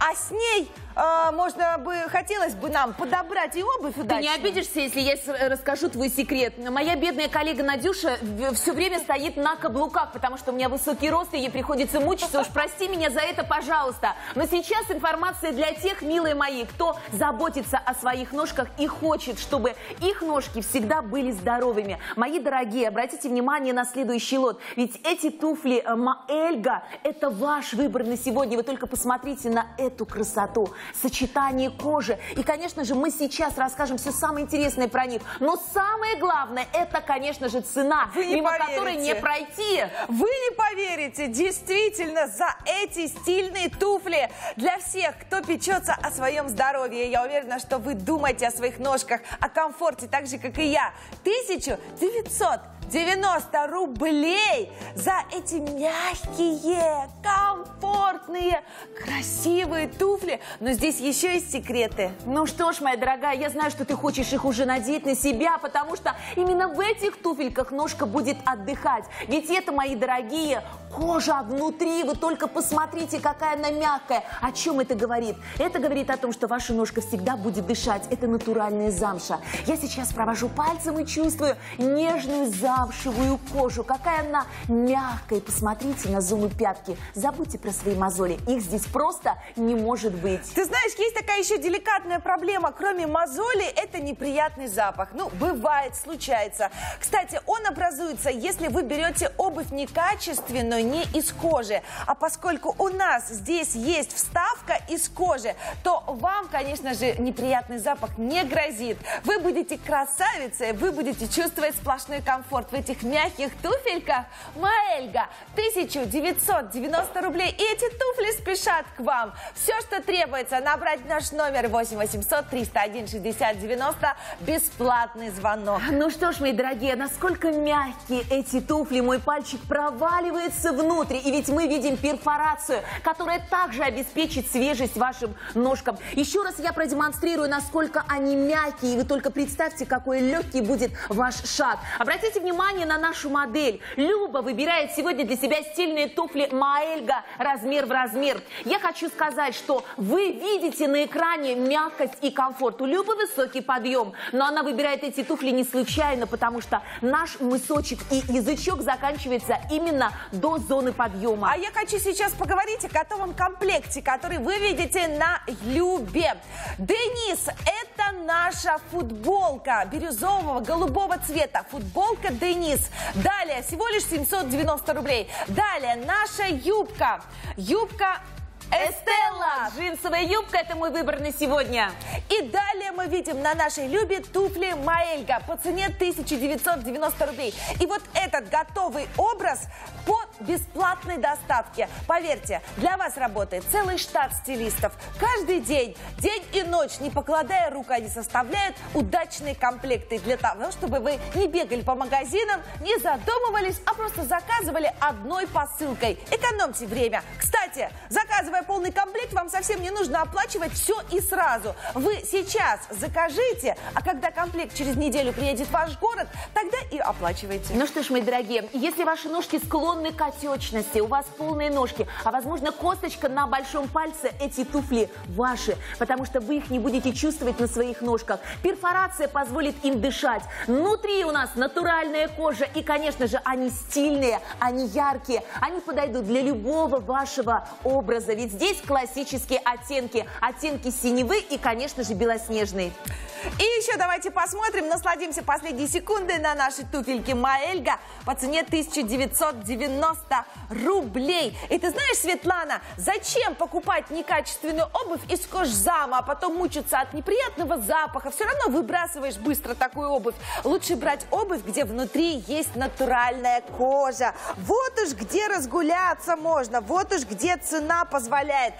а с ней можно бы, хотелось бы нам подобрать и обувь удачную. Ты не обидишься, если я расскажу твой секрет? Моя бедная коллега Надюша все время стоит на каблуках, потому что у меня высокий рост, и ей приходится мучиться. Уж прости меня за это, пожалуйста. Но сейчас информация для тех, милые мои, кто заботится о своих ножках и хочет, чтобы их ножки всегда были здоровыми. Мои дорогие, обратите внимание на следующий лот. Ведь эти туфли Маэльга – это ваш выбор на сегодня. Вы только посмотрите на эту красоту, сочетание кожи. И, конечно же, мы сейчас расскажем все самое интересное про них. Но самое главное – это, конечно же, цена, мимо которой не пройти. Вы не поверите, действительно, за эти стильные туфли для всех, кто печется о своем здоровье. Я уверена, что вы думаете о своих ножках, о комфорте, так же, как и я. 1990 рублей за эти мягкие, комфортные, красивые туфли. Но здесь еще есть секреты. Ну что ж, моя дорогая, я знаю, что ты хочешь их уже надеть на себя, потому что именно в этих туфельках ножка будет отдыхать. Ведь это, мои дорогие, кожа внутри. Вы только посмотрите, какая она мягкая. О чем это говорит? Это говорит о том, что ваша ножка всегда будет дышать. Это натуральная замша. Я сейчас провожу пальцем и чувствую нежную замшевую кожу. Какая она мягкая. Посмотрите на зумы пятки. Забудьте про свои мозоли. Их здесь просто не может быть. Ты знаешь, есть такая еще деликатная проблема. Кроме мозолей, это неприятный запах. Ну, бывает, случается. Кстати, он образуется, если вы берете обувь некачественную, не из кожи. А поскольку у нас здесь есть вставка из кожи, то вам, конечно же, неприятный запах не грозит. Вы будете красавицей, вы будете чувствовать сплошной комфорт в этих мягких туфельках Маэльга. 1990 рублей. И эти туфли спешат к вам. Все, что требуется, набрать наш номер 8 800 301 60 90. Бесплатный звонок. Ну что ж, мои дорогие, насколько мягкие эти туфли. Мой пальчик проваливается внутрь. И ведь мы видим перфорацию, которая также обеспечит свежесть вашим ножкам. Еще раз я продемонстрирую, насколько они мягкие. И вы только представьте, какой легкий будет ваш шаг. Обратите внимание на нашу модель. Люба выбирает сегодня для себя стильные туфли Маэльга размер в размер. Я хочу сказать, что вы видите на экране мягкость и комфорт. У Любы высокий подъем, но она выбирает эти туфли не случайно, потому что наш мысочек и язычок заканчивается именно до зоны подъема. А я хочу сейчас поговорить о готовом комплекте, который вы видите на Любе. Денис, это наша футболка бирюзового, голубого цвета. Футболка Денис. Далее всего лишь 790 рублей. Далее наша юбка. Юбка Эстелла. Джинсовая юбка – это мой выбор на сегодня. И далее мы видим на нашей Любе туфли Маэльга по цене 1990 рублей. И вот этот готовый образ по бесплатной доставке. Поверьте, для вас работает целый штат стилистов. Каждый день, день и ночь, не покладая рук, они составляют удачные комплекты для того, чтобы вы не бегали по магазинам, не задумывались, а просто заказывали одной посылкой. Экономьте время. Кстати, заказывая полный комплект, вам совсем не нужно оплачивать все и сразу. Вы сейчас закажите, а когда комплект через неделю приедет в ваш город, тогда и оплачивайте. Ну что ж, мои дорогие, если ваши ножки склонны к отечности, у вас полные ножки, а возможно косточка на большом пальце, эти туфли ваши, потому что вы их не будете чувствовать на своих ножках. Перфорация позволит им дышать. Внутри у нас натуральная кожа, и, конечно же, они стильные, они яркие, они подойдут для любого вашего образа. Ведь здесь классические оттенки. Оттенки синевы и, конечно же, белоснежные. И еще давайте посмотрим, насладимся последние секунды на наши туфельки Маэльга по цене 1990 рублей. И ты знаешь, Светлана, зачем покупать некачественную обувь из кожзама, а потом мучиться от неприятного запаха? Все равно выбрасываешь быстро такую обувь. Лучше брать обувь, где внутри есть натуральная кожа. Вот уж где разгуляться можно, вот уж где цена позволяет.